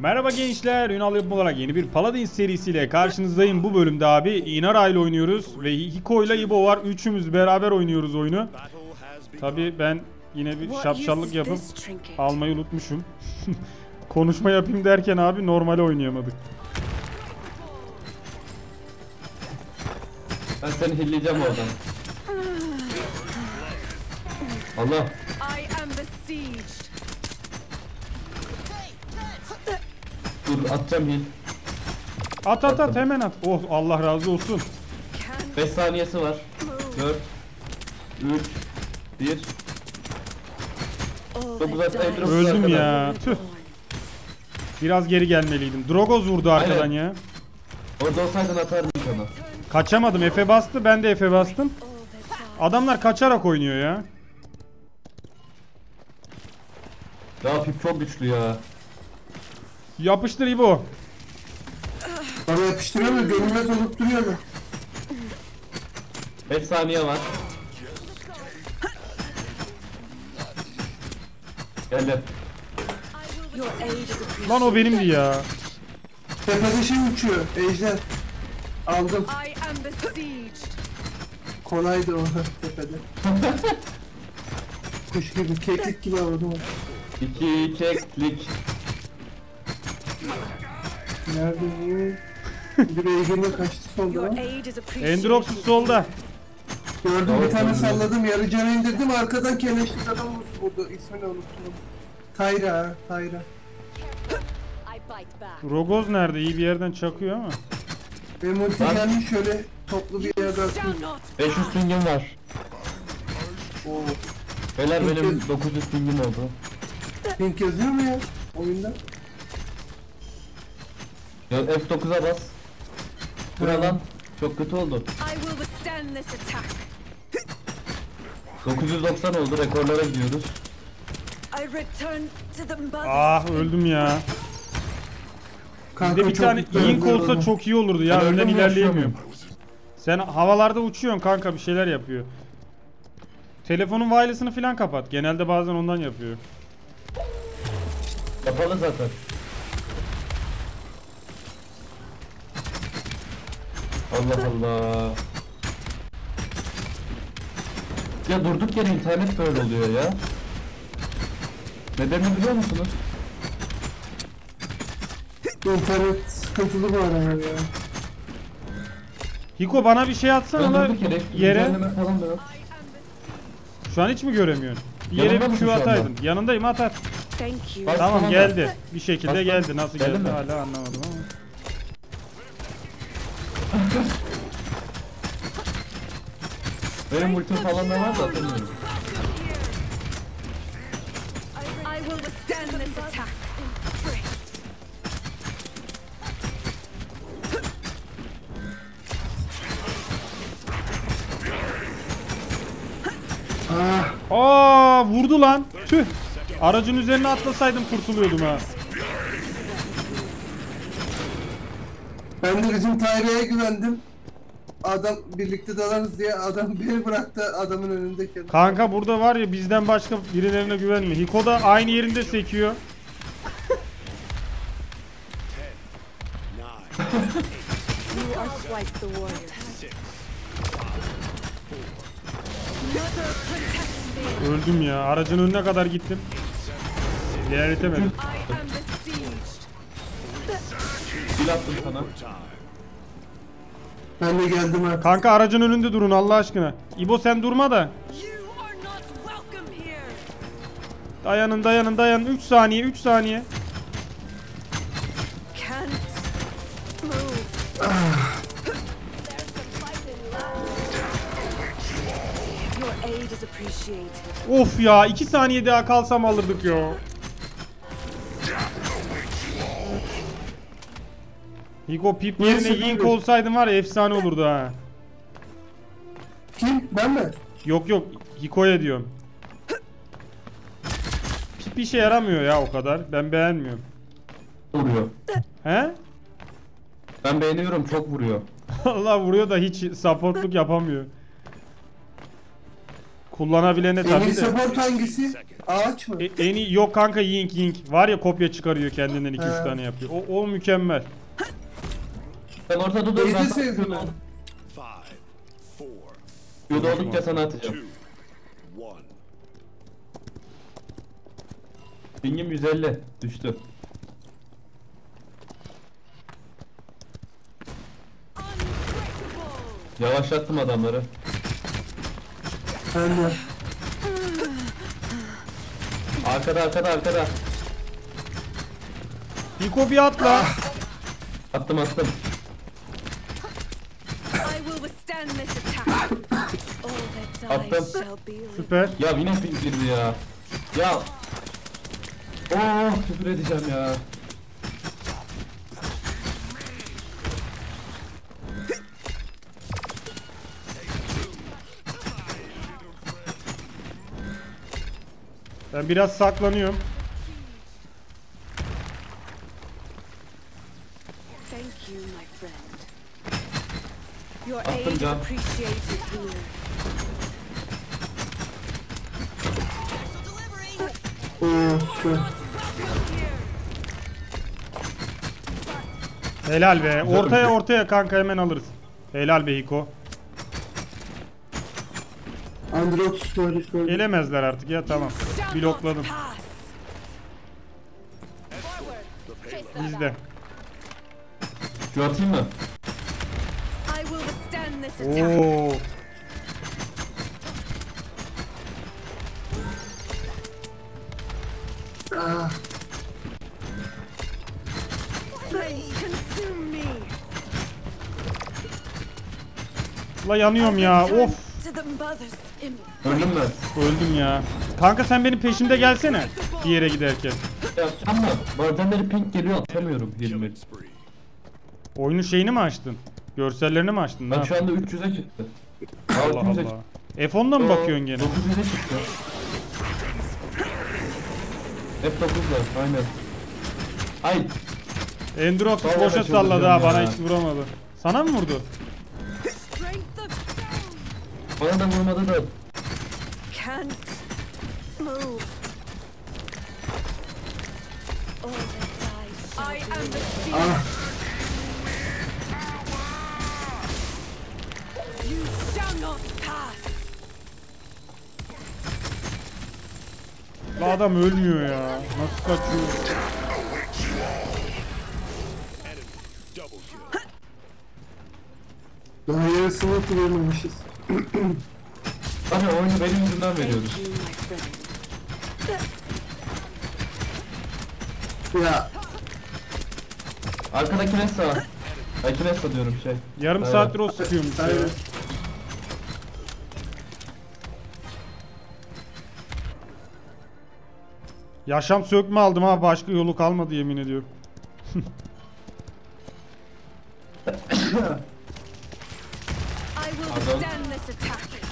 Merhaba gençler, Ünal yapım olarak yeni bir Paladin serisiyle karşınızdayım. Bu bölümde abi Inara ile oynuyoruz ve Hiko ile Ibo var. Üçümüz beraber oynuyoruz oyunu. Tabi ben yine bir şapşallık yapıp almayı unutmuşum. Konuşma yapayım derken abi normale oynayamadık. Ben seni hilleyeceğim oradan. Allah. Dur atacağım hil. At hemen at. Oh, Allah razı olsun. 5 saniyesi var. 4 3 1 9 at Androxus. Öldüm ya. Tüh. Biraz geri gelmeliydim. Drogoz vurdu arkadan. Aynen ya. Orada olsaydın atardım sana. Kaçamadım. Efe bastı. Ben de Efe bastım. Adamlar kaçarak oynuyor ya. Ya Pip çok güçlü ya. Yapıştır İbo. Bana yapıştırıyor mu? Görünmez olup duruyor mu? 5 saniye var. Geldim. Lan o benimdi ya. Tepede şey uçuyor. Ejder. Aldım. Kolaydı o tepede. Kuş gibi, keklik gibi aldım. İki keklik. Nerede bu? Bir Ejder'le kaçtı solda lan. Androxus solda. Gördüm, bir tane salladım, yarı canı indirdim, arkadan keleşlik adam vurdu. İsmini unuttum. Tyra. Drogoz nerede? İyi bir yerden çakıyor ama. Benim ulti gelmiş, şöyle toplu bir yere atayım. 500 pingim var. Oo. Beyler benim 900 pingim oldu. Ping yazıyor mu ya oyunda? Ya F9'a bas. Buradan çok kötü oldu. 990 oldu, rekorlara gidiyoruz. Ah öldüm ya. Bizde bir tane link olsa çok iyi olurdu ya, önden ilerleyemiyorum. Sen havalarda uçuyorsun kanka, bir şeyler yapıyor. Telefonun wireless'ını falan kapat. Genelde bazen ondan yapıyor. Kapalı zaten. Allah Allah. Ya durduk yere internet böyle oluyor ya. Nedenini biliyor musunuz? İnternet sıkıntılı bu aralar ya. Hiko bana bir şey atsana lan yere. Şu an hiç mi göremiyorsun? Yere bir şu ataydın. Yanındayım, at at. Tamam geldi. Bir şekilde geldi. Nasıl geldi hala anlamadım ama. Benim ultim falan da var da atamıyorum. Aa, vurdu lan. Tüh. Aracın üzerine atlasaydım kurtuluyordum ha. Ben de bizim Tyra'ya güvendim. Adam birlikte dalarız diye adam beni bıraktı adamın önündeki. Kanka burada var ya, bizden başka birilerine güvenme. Hiko da aynı yerinde sekiyor. Öldüm ya. Aracın önüne kadar gittim. Diğerletemedim. Bil attım sana. Ben de geldim artık. Kanka aracın önünde durun Allah aşkına. İbo sen durma da. Dayanın. 3 saniye. Of ya, 2 saniye daha kalsam alırdık ya. Hiko Pip yerine Link olsaydın var ya, efsane olurdu ha. Kim? Ben mi? Yok. Hiko'ya diyorum. Pip işe yaramıyor ya o kadar. Ben beğenmiyorum. Vuruyor. He? Ben beğeniyorum, çok vuruyor. Allah vuruyor da hiç supportluk yapamıyor. Kullanabilene tabii. Senin support hangisi? Ağaç mı? En iyi yok kanka, Yink Yink. Var ya, kopya çıkarıyor kendinden 2-3 tane yapıyor. O mükemmel. Ben ortada duruyorum. Neyse sevdim ben. Yol oldukça sana atacağım. Pingim 150 düştü. Yavaşlattım adamları. Anne. Arkada. Hiko bir atla. Attım. Attım. Süper. Ya yine ping girdi ya. Ya. Oh, küfür edeceğim ya. Ben biraz saklanıyorum. Attım can. Helal be. Ortaya kanka, hemen alırız. Helal be Hiko. Androxus öyle. Gelemezler artık ya, tamam. Blokladım. İzle. Şu atayım mı? Ooo. La yanıyorum ya, of. Öldüm ben. Öldüm ya. Kanka sen benim peşimde gelsene. Bir yere giderken. Ya ama bazen beri pink geliyor, atamıyorum. Oyunun şeyini mi açtın? Görsellerini mi açtın? Ben şu anda 300'e çıktı. Allah Allah. F10'da mı bakıyorsun gene? 900'e çıktı. Hep 9'da aynen. Ay. Androxus boşa salladı ha, bana hiç vuramadı. Sana mı vurdu? Bana da vurmadı da. Ah. La adam ölmüyor ya. Nasıl kaçıyor? Daha yarısını hatırlamamışız. Bana oyunu benim yüzümden veriyoruz. Ya. Arkada Kinessa var. Ben Kinessa diyorum şey. Yarım saattir o sıkıyormuş. Evet. Yaşam sökme aldım ha, başka yolu kalmadı yemin ediyorum.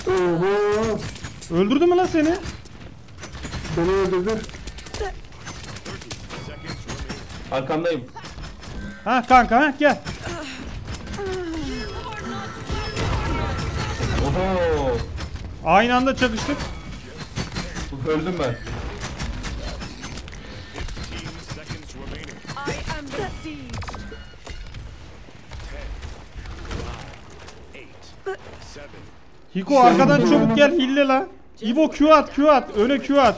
Oho. Öldürdü mü lan seni? Beni öldürdü. Arkamdayım. Ha kanka, ha gel. Oho. Aynı anda çakıştık. Öldüm ben. Hiko arkadan çabuk gel, hille la. Ibo Q at, öne Q at.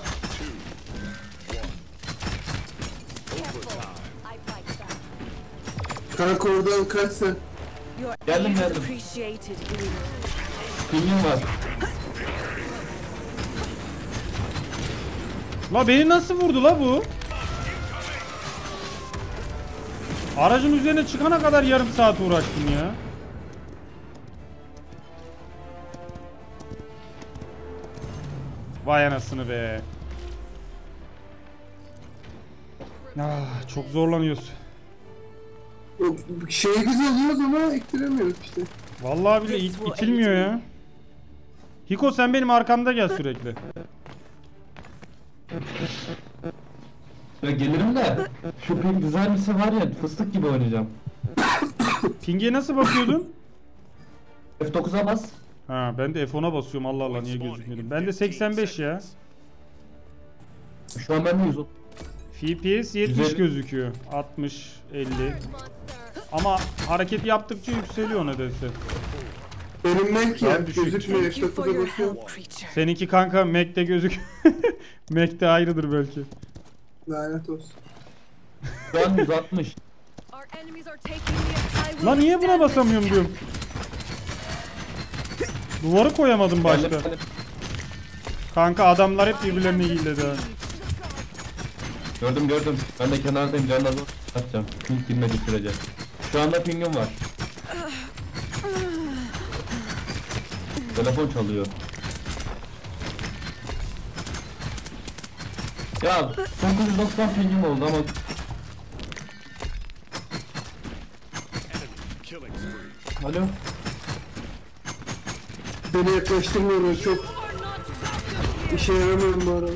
Kanka oradan kaçsın. Geldim. Pingim var. La beni nasıl vurdu la bu? Aracın üzerine çıkana kadar yarım saat uğraştım ya. Vay anasını be. Ah, çok zorlanıyoruz. Şey güzel oluyoruz ama ektiremiyoruz işte. Vallahi bile itilmiyor ya. Hiko sen benim arkamda gel sürekli. Ya gelirim de şu ping düzelmesi var ya, fıstık gibi oynayacağım. Ping'e nasıl bakıyordun? F9'a bas. Ha, ben de F10'a basıyorum. Allah Allah, niye gözükmedim? Ben de 85 ya. Şu an ben de 100. FPS 70 gözüküyor. 60, 50. Ama hareket yaptıkça yükseliyor nedense. Görünmek ya, gözükmüyor. Eşrafıda bakıyorum. Seninki kanka Mac'te gözük. Mac'te ayrıdır belki. Lanet olsun. Ben 160. Lan niye buna basamıyorum diyorum. Duvarı koyamadım başta. Kanka adamlar hep birbirlerini yiyiledi ha. Gördüm gördüm. Ben de kenardayım, canına zor atacağım. Ping girmedi sürece. Şu anda pingim var. Telefon çalıyor. Ya 990 pingim oldu ama. Alo. Beni yaklaştırmıyorlar çok. İşe yaramıyorum bu arada.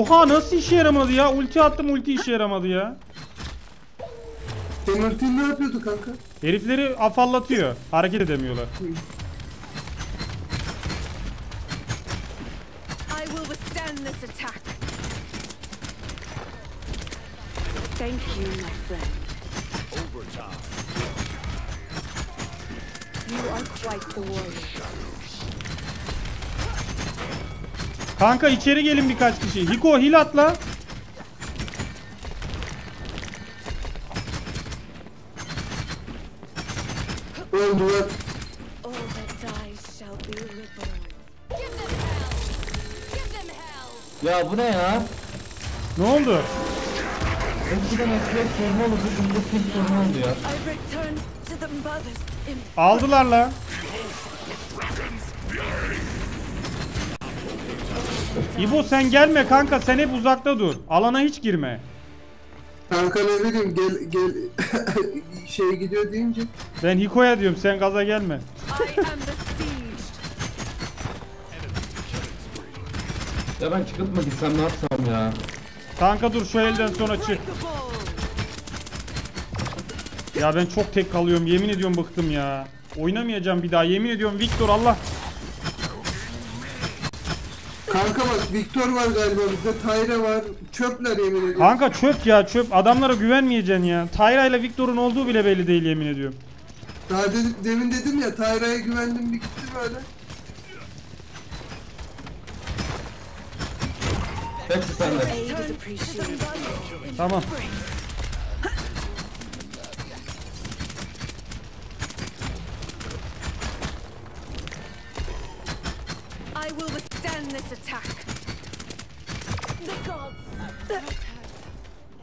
Oha, nasıl işe yaramadı ya? Ulti attım, ulti işe yaramadı ya. Senin ultin ne yapıyordu kanka? Herifleri afallatıyor. Hareket edemiyorlar. Kanka içeri gelin birkaç kişi. Hiko heal atla. Öldü. Ya bu ne ya? Ne oldu? Eskiden ekmek sorunu oldu, şimdi pink sorunu oldu ya. Aldılar la. İbo sen gelme kanka, sen hep uzakta dur. Alana hiç girme. Kanka ne bileyim, gel şeye gidiyor deyince. Ben Hiko'ya diyorum, sen gaza gelme. Ya ben çıkıp mı gitsem, ne yapsam ya? Kanka dur, şu elden sonra çık. Ya ben çok tek kalıyorum, yemin ediyorum bıktım ya. Oynamayacağım bir daha, yemin ediyorum Viktor Allah. Kanka bak Viktor var galiba bizde, Tyra var, çöpler yemin ediyorum. Kanka çöp ya çöp, adamlara güvenmeyeceksin ya. Tyra ile Viktor'un olduğu bile belli değil yemin ediyorum. Daha demin dedim ya, Tyra'ya güvendim bir gitti böyle. Hepsi sende. Tamam.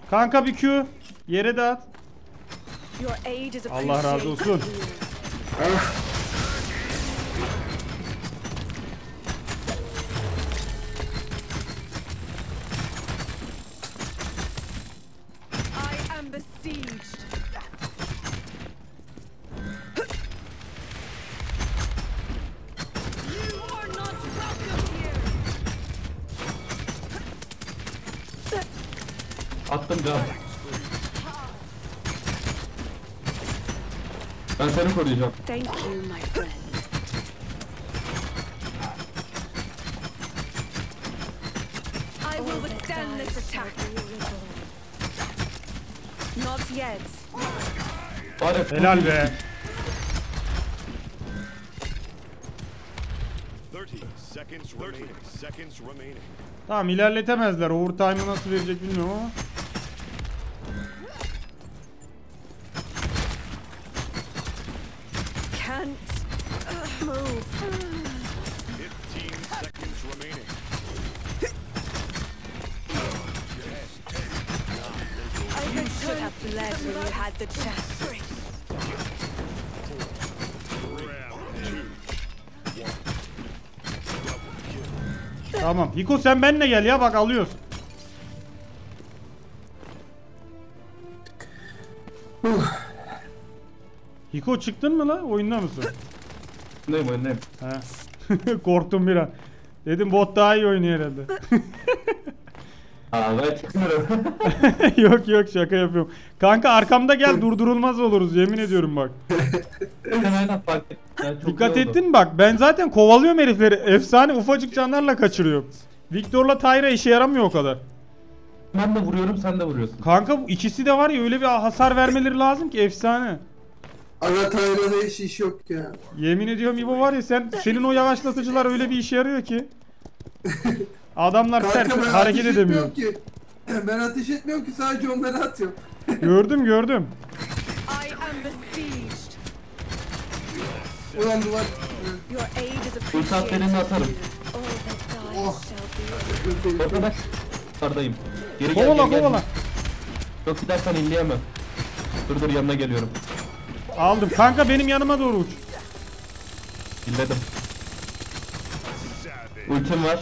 Kanka bir Q yere dağıt. Allah razı olsun. Attım can. Ben seni koruyacağım. Helal be. Tamam, ilerletemezler. Overtime'ı nasıl verecek bilmiyorum ama. Tamam Hiko, sen benimle gel ya, bak alıyoruz. Hiko çıktın mı la, oyunda mısın? Oyundayım oyundayım. Korktum bir an. Dedim bot daha iyi oynuyor herhalde. Aa, ben çıkmıyorum. Yok yok, şaka yapıyorum. Kanka arkamda gel, durdurulmaz oluruz yemin ediyorum bak. Sen aynen fark ettim. Dikkat ettin mi bak? Ben zaten kovalıyorum herifleri. Efsane ufacık canlarla kaçırıyorum. Viktor'la Tyra işe yaramıyor o kadar. Ben de vuruyorum, sen de vuruyorsun. Kanka ikisi de var ya, öyle bir hasar vermeleri lazım ki efsane. Ana Tyra'da hiç iş yok ya. Yemin ediyorum İbo var ya, senin o yavaşlatıcılar öyle bir işe yarıyor ki. Adamlar kanka, hareket edemiyor. Ben ateş etmiyorum ki, sadece onları atıyorum. Gördüm. Ulan duvar. Ultatlarını atarım. Oh. Bak. Dardayım. Geri gel. Kovala. Yok gidersen inleyemem. Dur yanına geliyorum. Aldım. Kanka benim yanıma doğru uç. İnledim. Ultim var.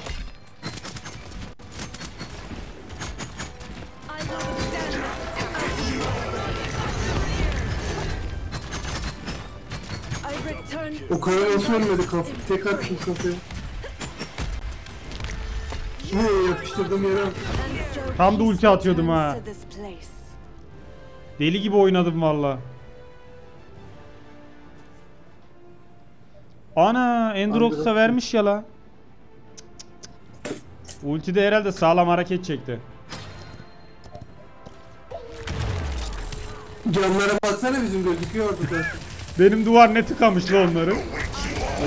O kadar nasıl ölmedi kafayı? Tek attım kafayı. Ne yapıştırdım yere. Tam da ulti atıyordum ha. Deli gibi oynadım valla. Ana Androx'a vermiş ya la. Ulti de herhalde sağlam hareket çekti. Camlara baksana, bizim gözüküyordu da. Benim duvar ne tıkamıştı onları.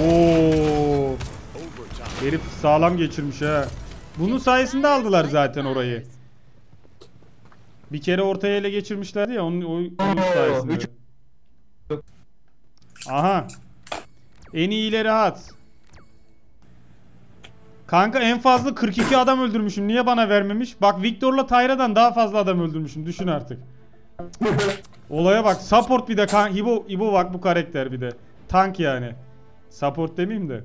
Oo. Herif sağlam geçirmiş ha. Bunun sayesinde aldılar zaten orayı. Bir kere ortaya ele geçirmişlerdi ya onun sayesinde. Aha. En iyileri hat. Kanka en fazla 42 adam öldürmüşüm. Niye bana vermemiş? Bak Viktor'la Tyra'dan daha fazla adam öldürmüşüm. Düşün artık. Olaya bak. Support bir de kanka. İbo bak bu karakter bir de. Tank yani. Support demeyeyim de.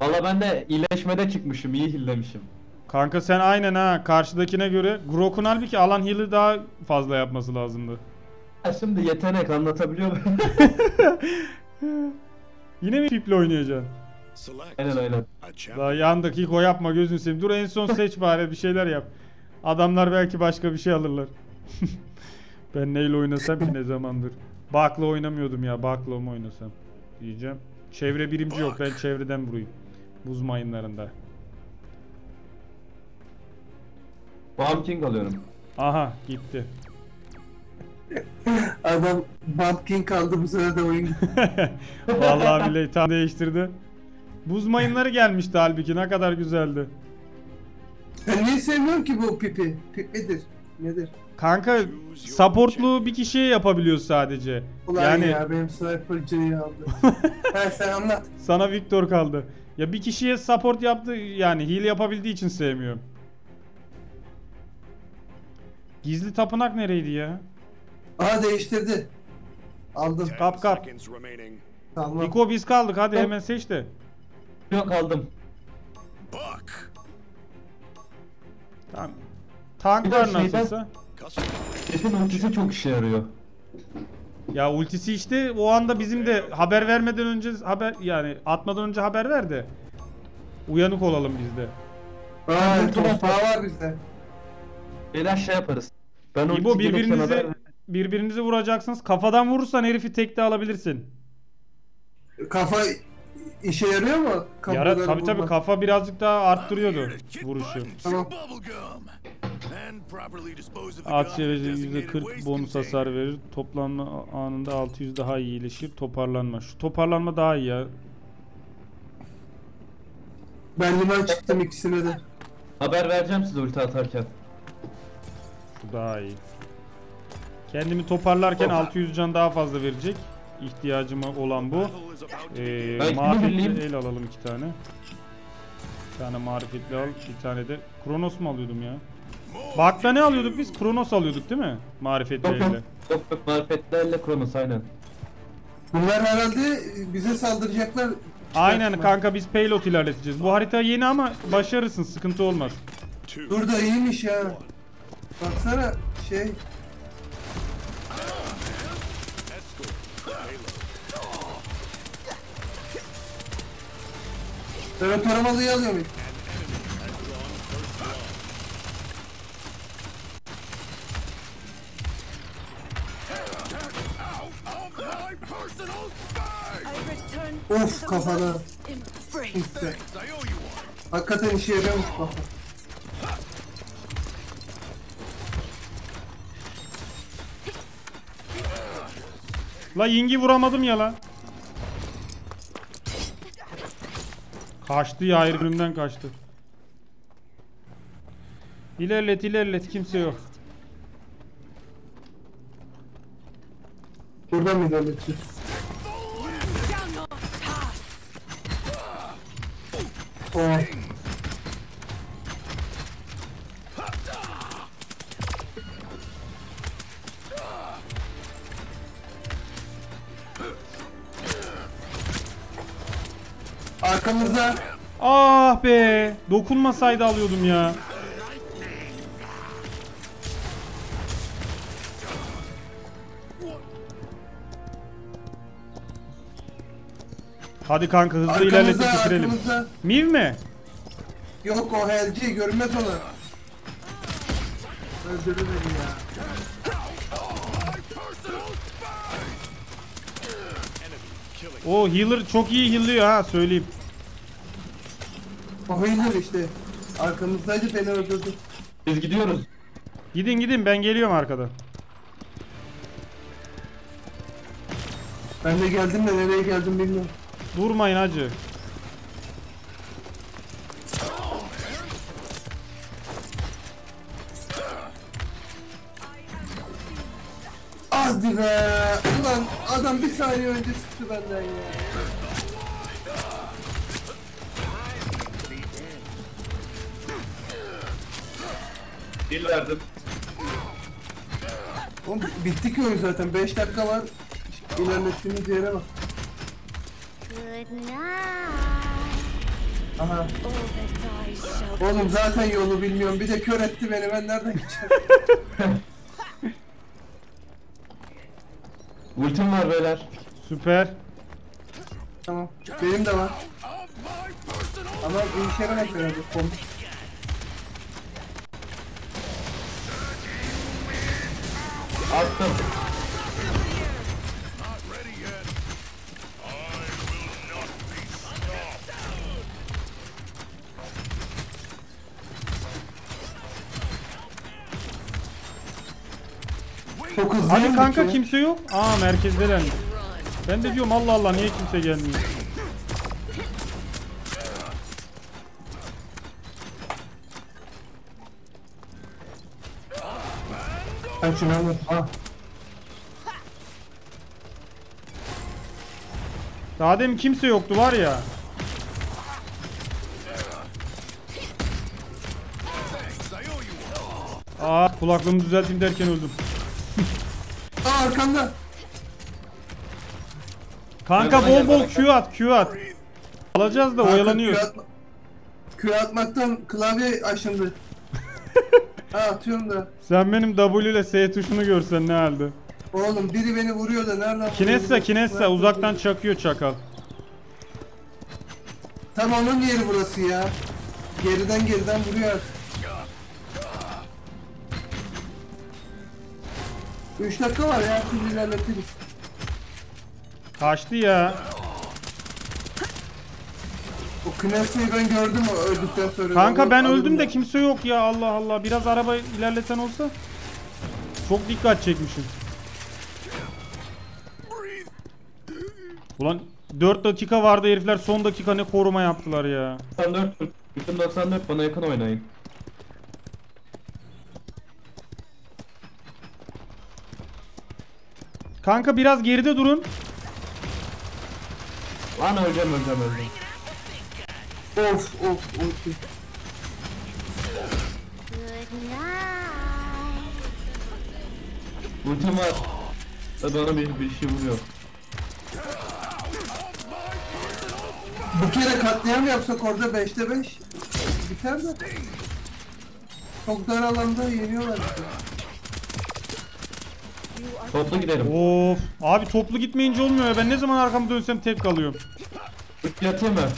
Valla ben de iyileşmede çıkmışım, iyi hillemişim. Kanka sen aynen ha, karşıdakine göre. Grok'un halbuki alan hili daha fazla yapması lazımdı. Şimdi yetenek, anlatabiliyor muyum? Yine mi Pip'le oynayacaksın? Aynen. Daha yandık, Hiko yapma gözünü seveyim. Dur en son seç bari, bir şeyler yap. Adamlar belki başka bir şey alırlar. Ben neyle oynasam ki ne zamandır. Buck'la oynamıyordum ya, Buck'la mı oynasam diyeceğim. Çevre birimci yok, ben çevreden vurayım. Buz mayınlarında. Bump King alıyorum. Aha gitti. Adam Bump King aldı, bu sefer de oyun. Vallahi bile tam değiştirdi. Buz mayınları gelmişti halbuki, ne kadar güzeldi. Ben niye sevmiyorum ki bu Pip'i? Pip nedir? Kanka supportlu bir kişiye yapabiliyor sadece. Ulan yani ya, benim sniper'cıyı aldı. Sen anlat. Sana Viktor kaldı. Ya bir kişiye support yaptı yani, heal yapabildiği için sevmiyorum. Gizli tapınak nereydi ya? Aha değiştirdi. Aldım. Kap. Tamam. Hiko biz kaldık, hadi hemen seç de. Yok aldım. Bak. Tamam. Tanklar nasılsa? Efendim ultisi çok işe yarıyor. Ya ultisi işte o anda bizim de haber vermeden önce atmadan önce haber ver de uyanık olalım biz de. Var bizde. Beyler şey yaparız. Ben İbo birbirinizi vuracaksınız. Kafadan vurursan herifi tekte alabilirsin. Kafa işe yarıyor mu? Tabii kafa birazcık daha arttırıyordu vuruşu. Tamam. At çevreci %40 bonus hasar verir. Toplanma anında 600 daha iyileşir. Toparlanma. Şu toparlanma daha iyi ya. Ben liman çıktım ikisine de. Haber vereceğim size ulti atarken. Şu daha iyi. Kendimi toparlarken 600 can daha fazla verecek. İhtiyacıma olan bu. Marifetli el alalım 2 tane. Bir tane marifetli al. Bir tane de Kronos mu alıyordum ya? Bakta ne alıyorduk biz? Kronos alıyorduk değil mi? Marifetlerle. Çok marifetlerle Kronos aynen. Bunlar herhalde bize saldıracaklar. Aynen kanka, biz payload ilerleteceğiz. Bu harita yeni ama başarırsın, sıkıntı olmaz. Dur da iyiymiş ya. Baksana şey. Ben paramalıya alıyorum. Of kafana. İşte. Hakikaten işe yarıyormuş kafa. La Ying'i vuramadım ya la. Kaçtı ya, hayır önümden kaçtı. İlerlet ilerlet, kimse yok. Buradan mı ilerleteceğiz? Oh. Arkamızda. Ah be, dokunmasaydı alıyordum ya. Hadi kanka hızlı ilerletip bitirelim. Maeve mi? Yok o helci, görünmez onu. Öldürün beni ya. O healer çok iyi heal'lıyor ha, söyleyeyim. O healer işte. Arkamızdaydı, beni öldürdü. Biz gidiyoruz. Gidin gidin, ben geliyorum arkada. Ben de geldim de nereye geldim bilmiyorum. Durmayın hacı. Azdı be. Ulan adam bir saniye önce sıktı benden ya. Dil verdim. Oğlum bitti ki oyun zaten. 5 dakika var. İlerlettiğimiz yere bak. Aha. Oğlum zaten yolu bilmiyorum. Bir de kör etti beni. Ben nereden gideceğim? Ultim var beyler. Süper. Tamam. Benim de var. Ama bir işe yaramak lazım. Attım. Hani kanka ki. Kimse yok. Aa merkezdelendim. Ben de diyorum Allah Allah niye kimse gelmiyor. Ben şunu alırım. Daha demin kimse yoktu var ya. Aa kulaklığımı düzelteyim derken öldüm. Arkanda. Kanka bol bol Q at, Q at. Alacağız da oyalanıyoruz. Q atmaktan klavye aşındı. Ha atıyorum da. Sen benim W ile S tuşunu görsen ne halde. Oğlum biri beni vuruyor da nereden? Kinessa uzaktan çakıyor çakal. Tam onun yeri burası ya. Geriden vuruyor. 3 dakika var ya, şimdi ilerletiriz. Kaçtı ya. O Kinessa'yı ben gördüm öldükten sonra. Kanka ben öldüm de ya. Kimse yok ya, Allah Allah. Biraz araba ilerleten olsa. Çok dikkat çekmişim. Ulan 4 dakika vardı herifler, son dakika ne koruma yaptılar ya. 94 bana yakın oynayın. Kanka biraz geride durun. Lan öleceğim. Of. Ultim var. Bana bir şey vuruyor. Bu kere katliam yapsak orada 5'te 5 biter de. Çok dar alanda yeniyorlar. Toplu gidelim. Of. Abi toplu gitmeyince olmuyor ya. Ben ne zaman arkamı dönsem tek kalıyorum. Yatayım mı?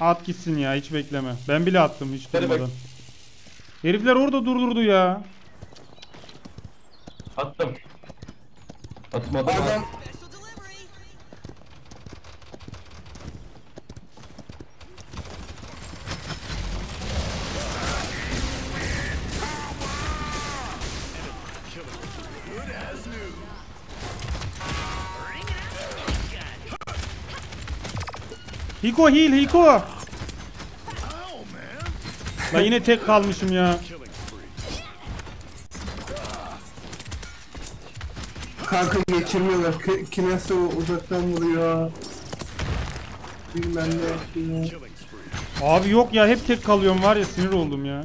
At gitsin ya, hiç bekleme. Ben bile attım hiç durmadan. Herifler orada durdurdu ya. Attım. Atmadım. Adam Hiko heal, Hiko. Ben yine tek kalmışım ya. Kanka geçirmiyorlar. Kinessa uzaktan vuruyor. Bilmem ne. Abi yok ya, hep tek kalıyorum var ya, sinir oldum ya.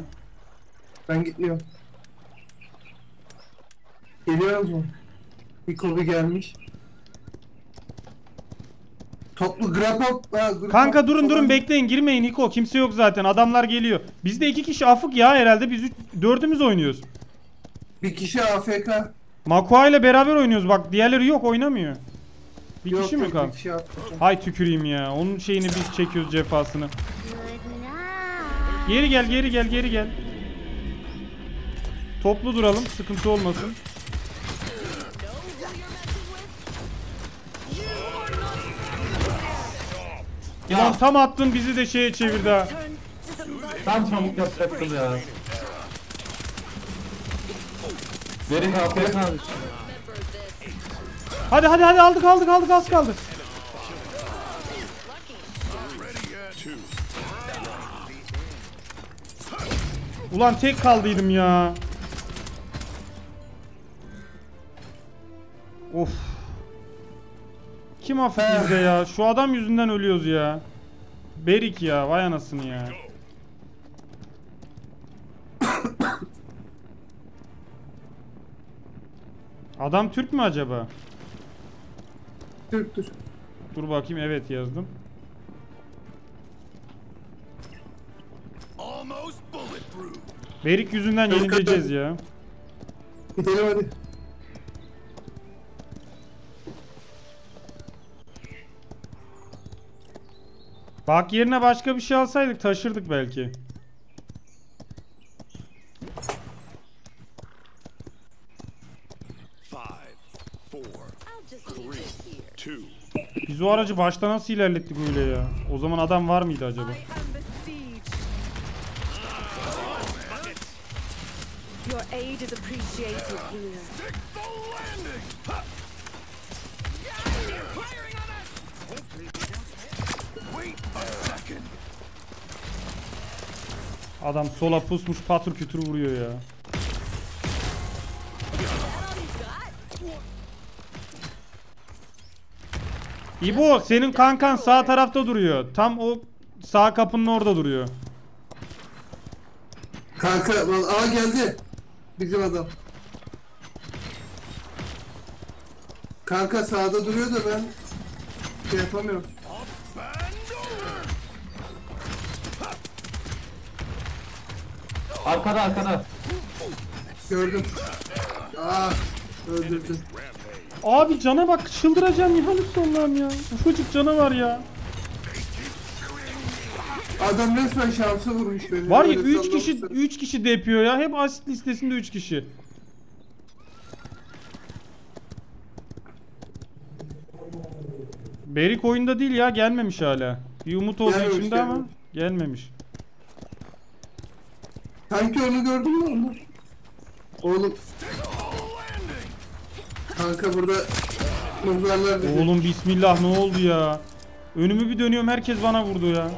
Ben gitmiyorum. Geliyoruz mu? Hiko bir gelmiş. Toplu grab up. Kanka durun durun, bekleyin, girmeyin Hiko, kimse yok zaten, adamlar geliyor. Bizde 2 kişi afık ya herhalde, biz 4'ümüz oynuyoruz. Bir kişi afk. Makoa ile beraber oynuyoruz bak, diğerleri yok, oynamıyor. Bir yok, kişi mi kaldı? Hay tüküreyim ya, onun şeyini biz çekiyoruz, cefasını. Geri gel, geri gel, geri gel. Toplu duralım, sıkıntı olmasın. Ya tam attın, bizi de şeye çevirdi ha. Tam çabuk yapacaktım ya. Verin kapıya kalmış. Hadi hadi hadi, aldık aldık aldık, az kaldı. Ulan tek kaldıydım ya. Of. Kim affedildi ya? Şu adam yüzünden ölüyoruz ya. Berik ya, vay anasını ya. Adam Türk mü acaba? Türktür. Dur bakayım, evet yazdım. Berik yüzünden yenileceğiz ya. Gidelim hadi. Bak yerine başka bir şey alsaydık taşırdık belki. Biz o aracı başta nasıl ilerlettik öyle ya? O zaman adam var mıydı acaba? Adam sola pusmuş, patır kütür vuruyor ya. İbo senin kankan sağ tarafta duruyor. Tam o sağ kapının orada duruyor. Kanka aa geldi. Bizim adam. Kanka sağda duruyor da ben şey yapamıyorum. Arkada, arkada. Gördüm. Aa, öldürdüm. Abi cana bak, çıldıracağım ya Allah'ım ya. Ufacık cana var ya. Adam resmen şansa vurmuş beni. Var ya 3 kişi depiyor ya. Hep asit listesinde 3 kişi. Berik oyunda değil ya, gelmemiş hala. Bir umut oldu içimde ama gelmemiş. Sanki onu gördün mü onu? Oğlum. Kanka burada mızlarlar dedi. Oğlum bismillah, ne oldu ya? Önümü bir dönüyorum, herkes bana vurdu ya.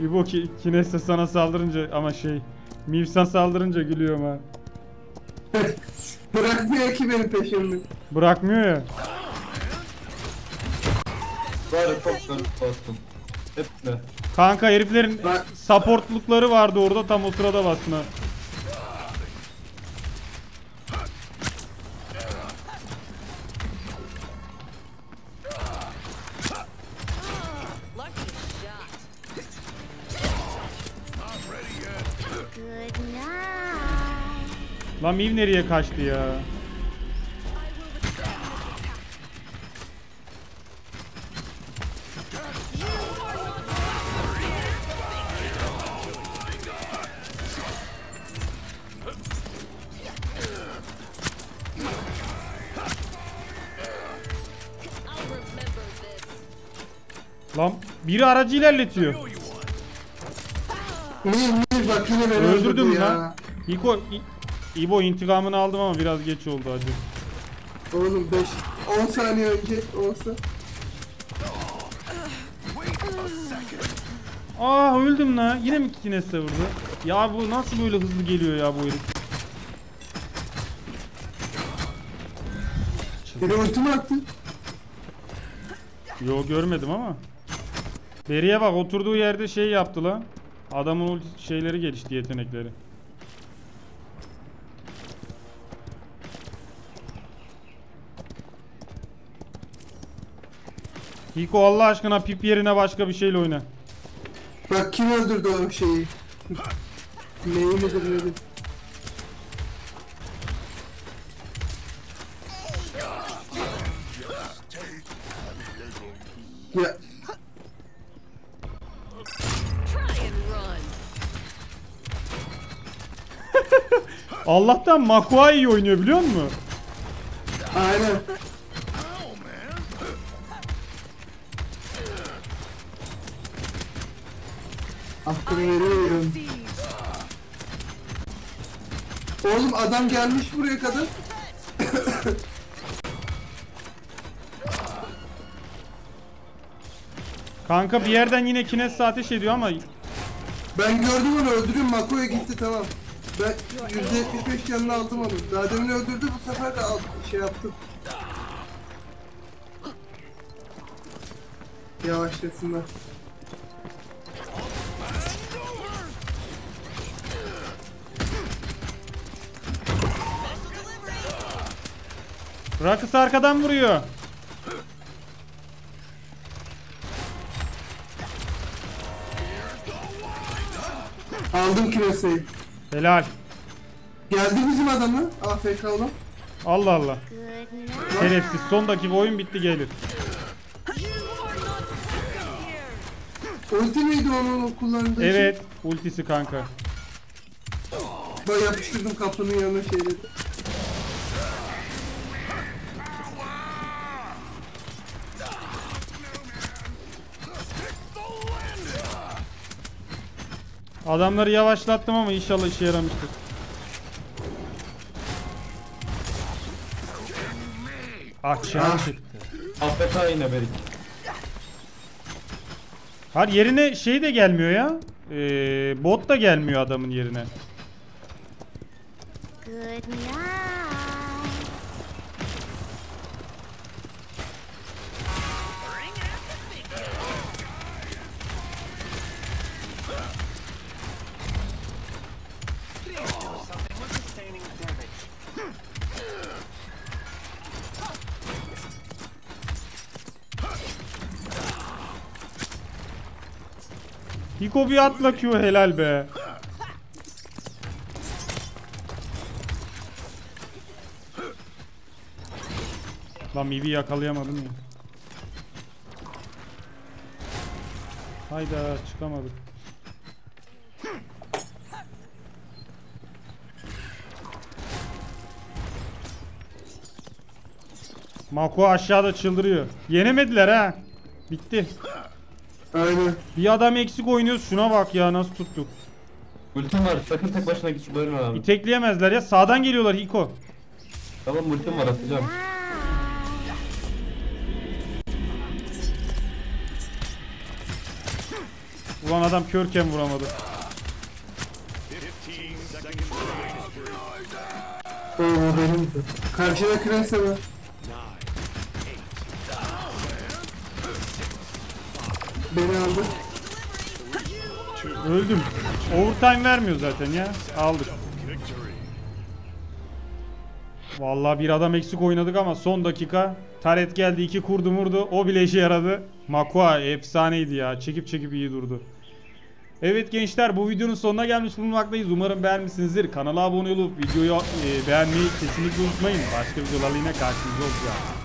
İbo Kinessa sana saldırınca ama şey, Mivsan saldırınca gülüyorum ha. Bırakmıyor ki beni peşimde. Bırakmıyor ya. Bari çok garip bastım. Hepsine. Kanka heriflerin supportlukları vardı orada, tam o sırada bastım ha. Lan Maeve nereye kaçtı ya? Lan biri aracı ilerletiyor. Öldürdüm lan. Hiko İbo intikamını aldım ama biraz geç oldu acı. Oğlum 5 10 saniye önce olsa. Aa öldüm lan. Yine mi Kinessa vurdu? Ya bu nasıl böyle hızlı geliyor ya bu herif? Biri ultimi attı. Yo görmedim ama. Beriye bak oturduğu yerde şey yaptı lan. Adamın şeyleri gelişti, yetenekleri. Hiko Allah aşkına Pip yerine başka bir şeyle oyna. Bak kim öldürdü o şeyi? Neyi öldürdü? Ya. Allah'tan Makoa iyi oynuyor biliyor musun? Aynen. Aklını veriyorum. Oğlum adam gelmiş buraya kadar. Kanka bir yerden yine Kinessa ateş ediyor ama. Ben gördüm onu, öldürüyorum. Makoya gitti tamam. Ben %75 yanına aldım onu. Daha demin öldürdü, bu sefer de aldım, şey yaptım. Yavaşlasınlar. Ruckus arkadan vuruyor. Aldım Kinessa'yı. Helal. Geldi bizim adamı. AFK olan. Allah Allah. Şerefsiz. Son dakika oyun bitti gelir. Ulti miydi onu kullandığı? Evet. Için. Ultisi kanka. Ben yapıştırdım kapının yanına şeyleri. Adamları yavaşlattım ama inşallah işe yaramıştır. Akşam çıktı. Affet ayına berik. Hayır yerine şey de gelmiyor ya. Bot da gelmiyor adamın yerine. Hiko bir atla Q, helal be. Lan Mave'i yakalayamadım ya. Hayda çıkamadım. Makoa aşağıda çıldırıyor. Yenemediler ha. Bitti. Aynen. Bir adam eksik oynuyoruz. Şuna bak ya nasıl tuttuk. Ultim var. Sakın tek başına git şu abi. İtekleyemezler ya. Sağdan geliyorlar Hiko. Tamam ultim var atacağım. Ulan adam körken vuramadı. Oo benim. Karşıda Kinessa var. Beni aldı. Öldüm. Overtime vermiyor zaten ya. Aldık. Vallahi bir adam eksik oynadık ama son dakika. Taret geldi, iki kurdu vurdu. O bile işe yaradı. Makoa efsaneydi ya. Çekip iyi durdu. Evet gençler, bu videonun sonuna gelmiş bulunmaktayız. Umarım beğenmişsinizdir. Kanala abone olup videoyu beğenmeyi kesinlikle unutmayın. Başka videolarla yine karşınızda olacağız.